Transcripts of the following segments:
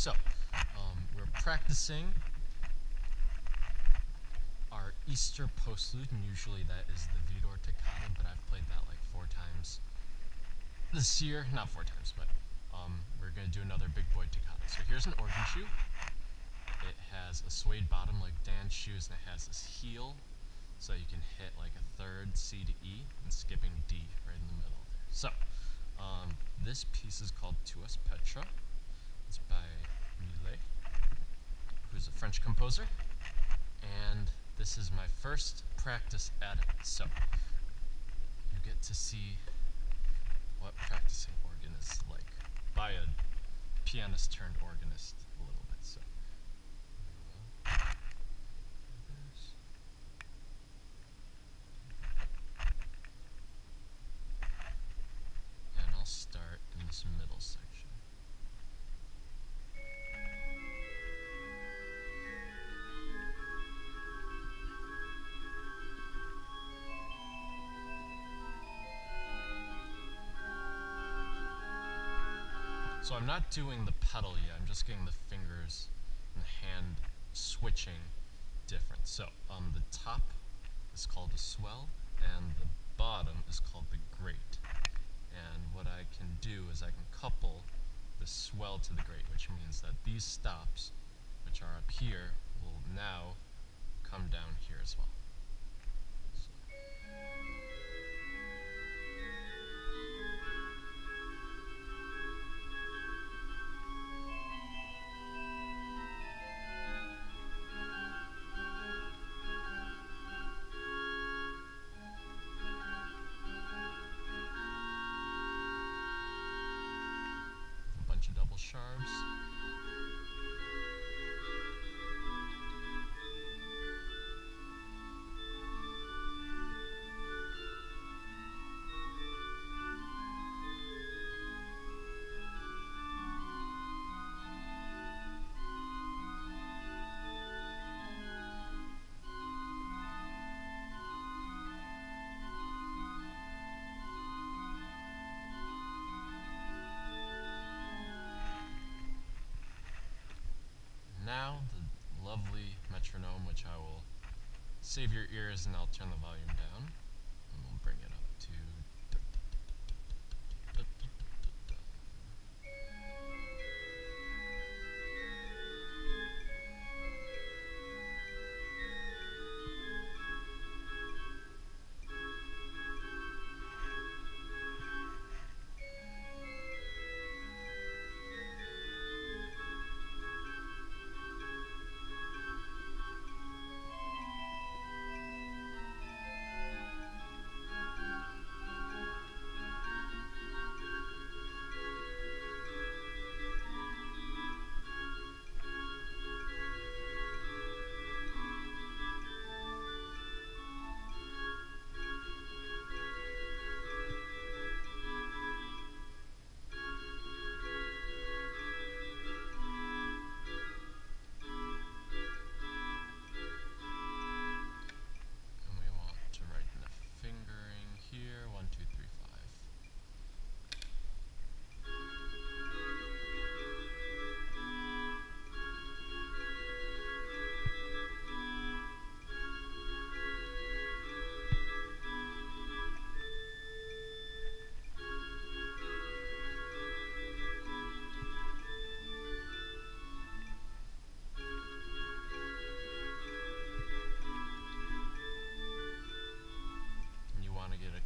So, we're practicing our Easter postlude, and usually that is the Vidor Toccata, but I've played that like 4 times this year. Not 4 times, but we're going to do another big boy toccata. So here's an organ shoe. It has a suede bottom like Dan's shoes, and it has this heel, so you can hit like a third C to E, and skipping D right in the middle there. So, this piece is called Tu es Petra. It's by Millet, who's a French composer, and this is my first practice at it, so you get to see what practicing organ is like by a pianist turned organist a little bit. So. And I'll start in this middle section. So I'm not doing the pedal yet, I'm just getting the fingers and the hand switching different. So the top is called a swell, and the bottom is called the grate. And what I can do is I can couple the swell to the grate, which means that these stops, which are up here, will now come down here as well. Double sharps. Now, the lovely metronome, which I will save your ears, and I'll turn the volume down, and we'll bring it up to...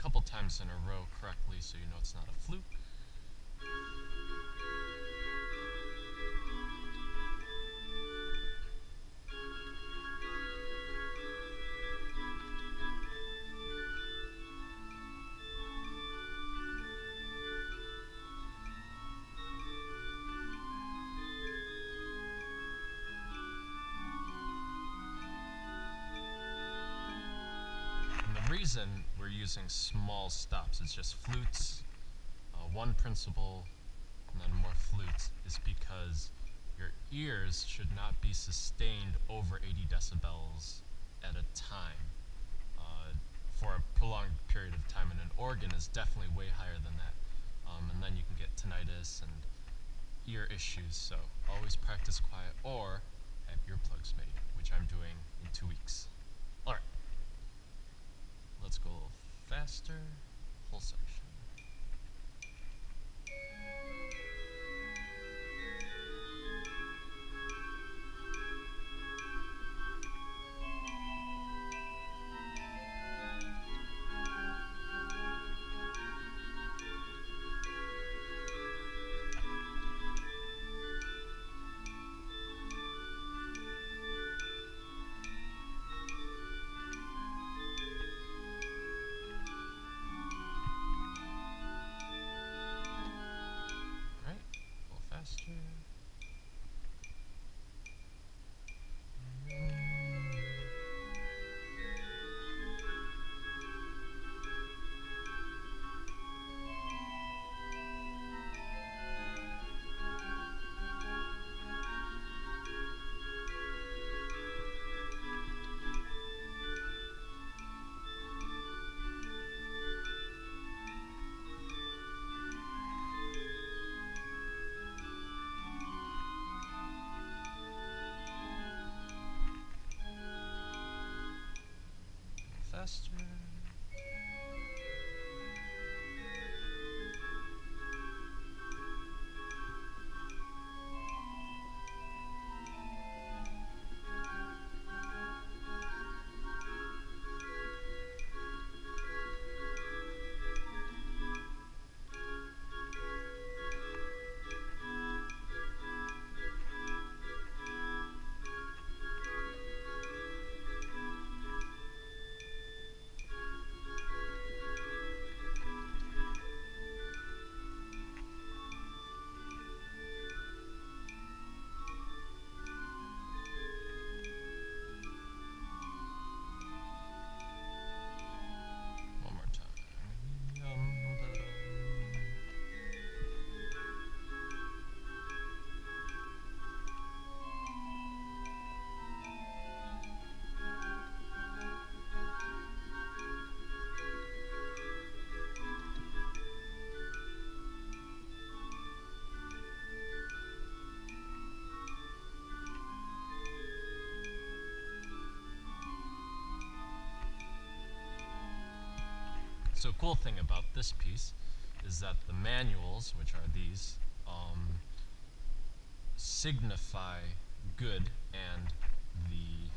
Couple times in a row correctly, so you know it's not a fluke. The reason we're using small stops, it's just flutes, one principal, and then more flutes, is because your ears should not be sustained over 80 decibels at a time for a prolonged period of time, and an organ is definitely way higher than that, and then you can get tinnitus and ear issues, so always practice quiet or have earplugs made, which I'm doing in 2 weeks. Alright, let's go a little faster, whole section. Faster. So the cool thing about this piece is that the manuals, which are these, signify good and the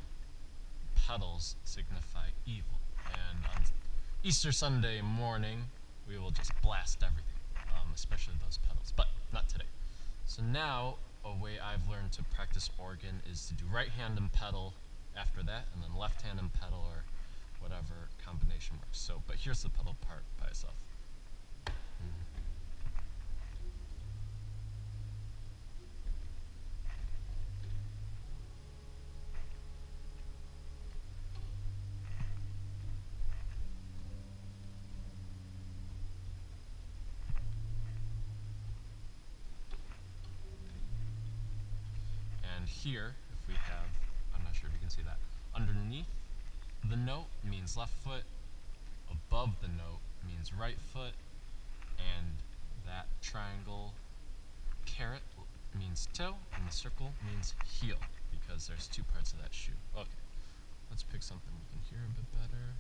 pedals signify evil. And on Easter Sunday morning, we will just blast everything, especially those pedals, but not today. So now, a way I've learned to practice organ is to do right hand and pedal after that, and then left hand and pedal, or whatever combination works. So, but here's the pedal part by itself. And here, if we have, I'm not sure if you can see that, underneath the note means left foot, above the note means right foot, and that triangle caret means toe, and the circle means heel, because there's two parts of that shoe. Okay, let's pick something we can hear a bit better.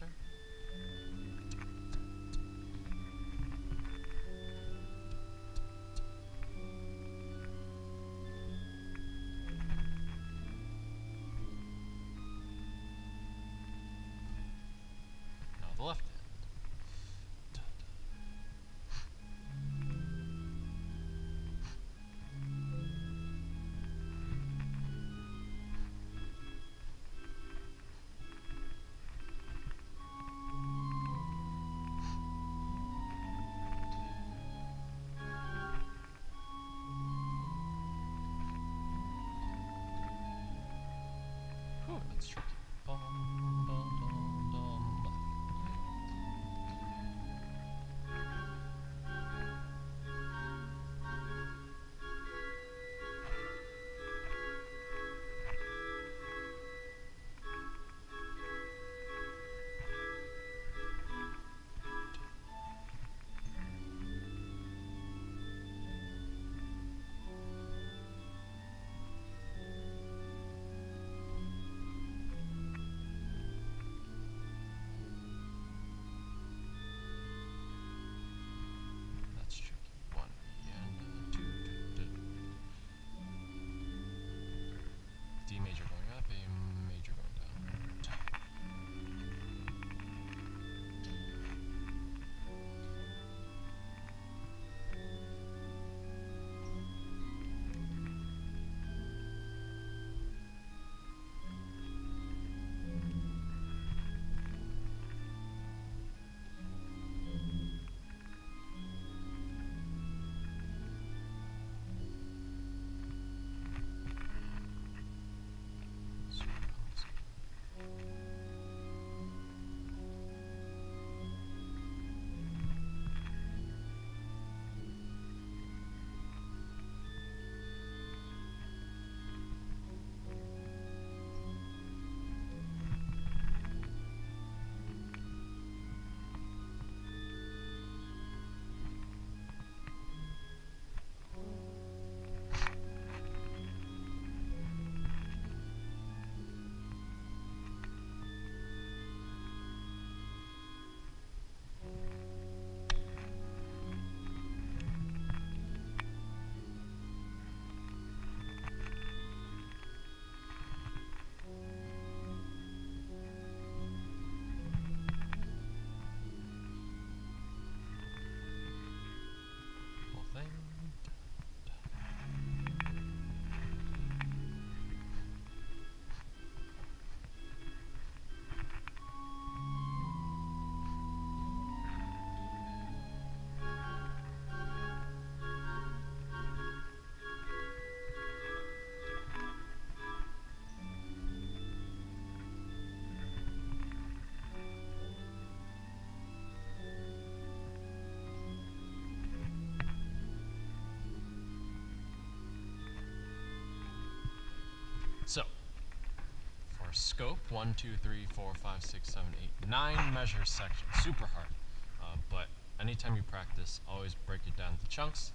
Easter. Scope 1, 2, 3, 4, 5, 6, 7, 8, 9 measure section. Super hard, but anytime you practice, always break it down to chunks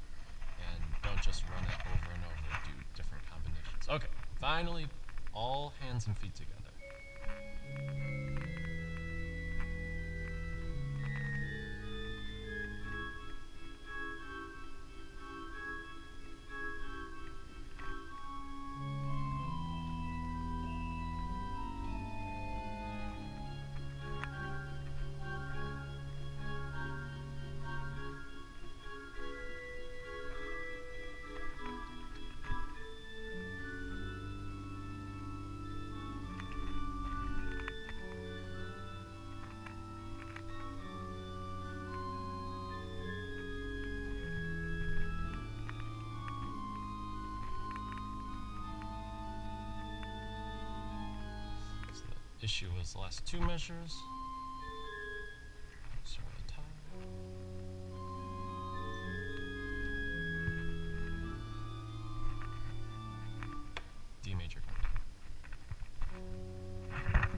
and don't just run it over and over. Do different combinations. Okay, finally, all hands and feet together. Issue was the last two measures. Start at the top. D major going down.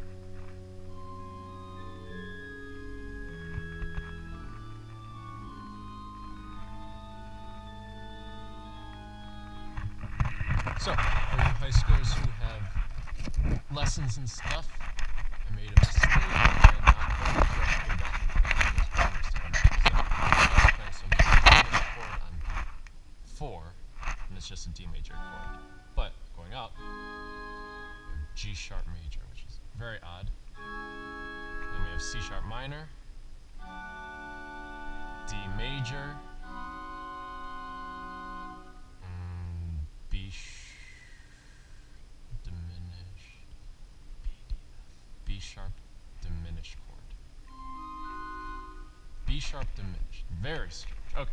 So, for you high schoolers who have lessons and stuff, made a mistake and not major chord. But going up, we have G sharp major, which is very odd. Then we have C sharp minor, D major, B diminished, B sharp diminished chord, B sharp diminished, very strange. Okay.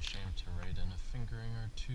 Ashamed to write in a fingering or two.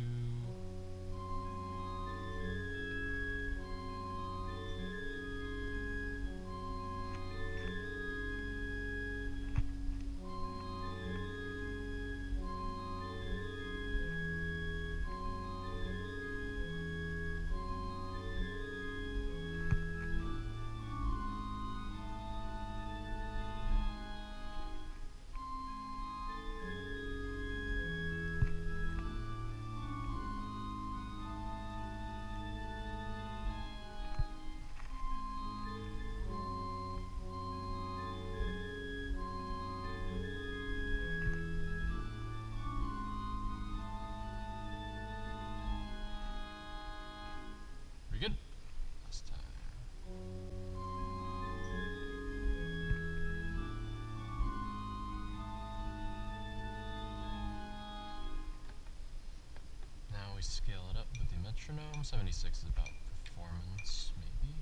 Scale it up with the metronome. 76 is about performance, maybe.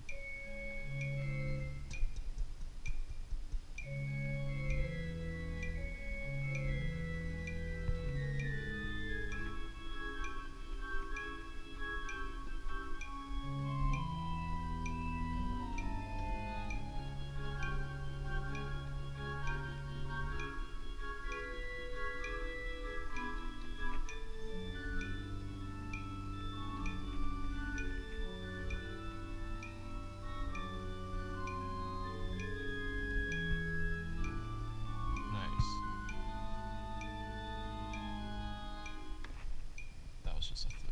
Just a fluke.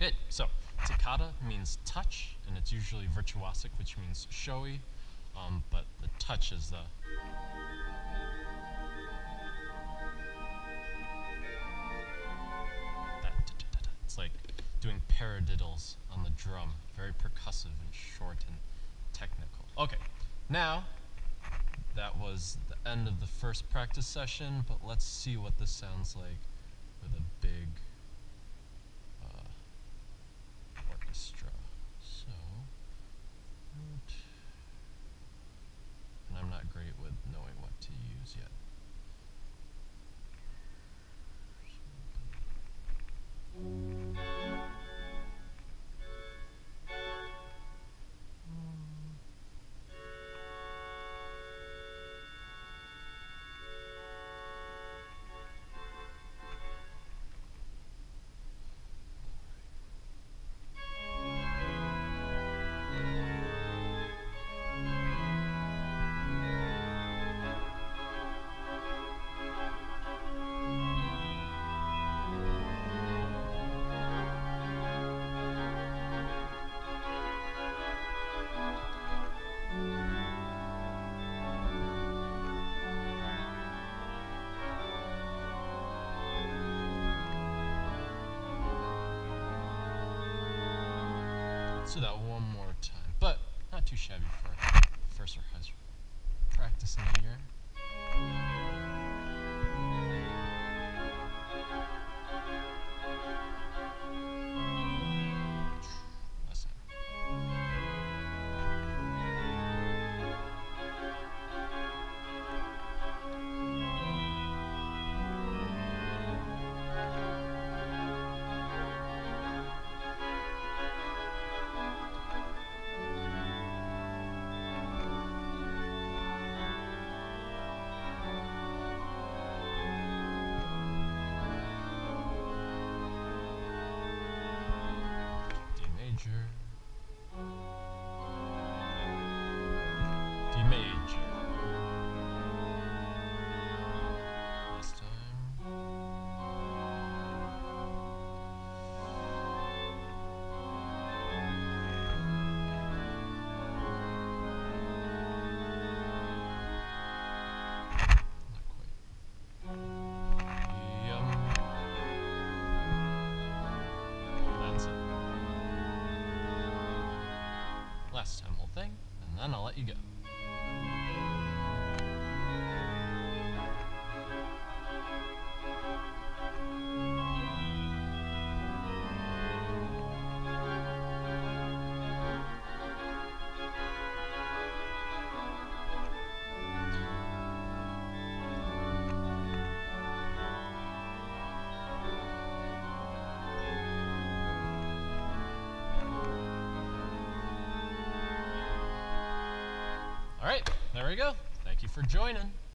Good. So Toccata means touch, and it's usually virtuosic, which means showy, but the touch is the... It's like doing paradiddles on the drum, very percussive and short and technical. Okay, now that was the end of the first practice session, but let's see what this sounds like with a big orchestra. So, and I'm not great with knowing what to use yet. Let's do that one more time, but not too shabby for first rehearsal. Practice in the year. Last time, whole thing, and then I'll let you go. All right, there we go. Thank you for joining.